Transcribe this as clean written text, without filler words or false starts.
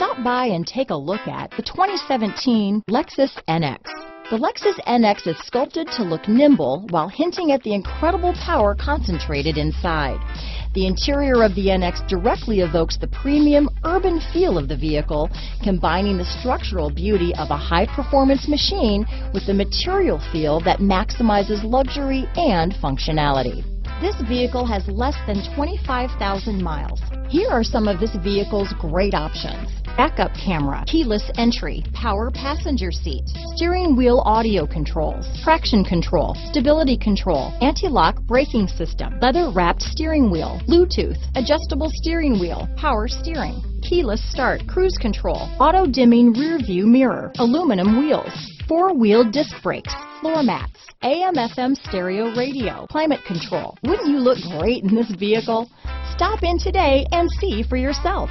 Stop by and take a look at the 2017 Lexus NX. The Lexus NX is sculpted to look nimble while hinting at the incredible power concentrated inside. The interior of the NX directly evokes the premium urban feel of the vehicle, combining the structural beauty of a high-performance machine with the material feel that maximizes luxury and functionality. This vehicle has less than 25,000 miles. Here are some of this vehicle's great options: backup camera, keyless entry, power passenger seat, steering wheel audio controls, traction control, stability control, anti-lock braking system, leather-wrapped steering wheel, Bluetooth, adjustable steering wheel, power steering, keyless start, cruise control, auto-dimming rear-view mirror, aluminum wheels, four-wheel disc brakes, floor mats, AM/FM stereo radio, climate control. Wouldn't you look great in this vehicle? Stop in today and see for yourself.